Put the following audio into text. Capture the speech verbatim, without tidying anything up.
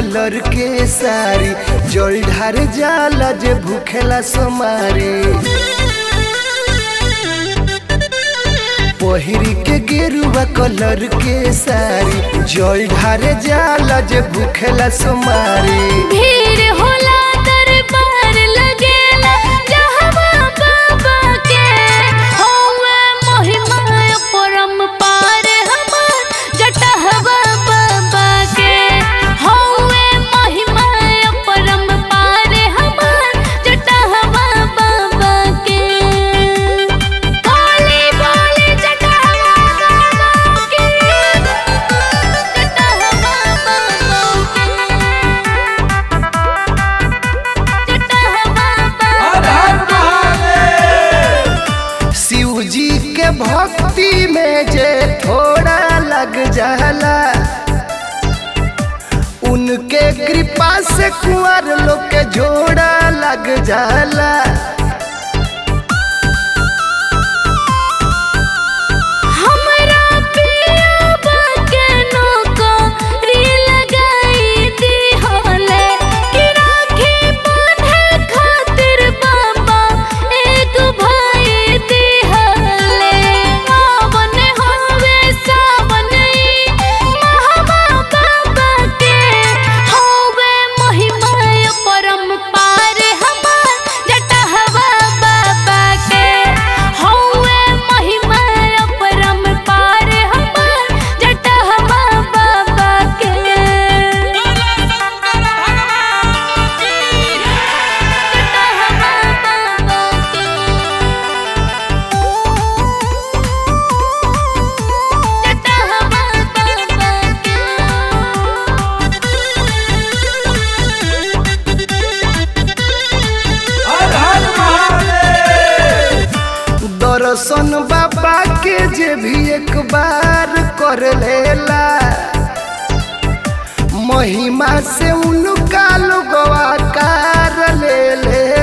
Colour के सारी जल ढार जाला जे भूखेला समारे। पहिरी के गेरुआ कलर के सारी जल ढार जाला जे भूखेला समारे। भक्ति में जे थोड़ा लग जाला उनके कृपा से कुंवर लोग के जोड़ा लग जाला। दर्शन बाबा के जे भी एक बार कर लेला महिमा से उनका लोगवा कर ले ले।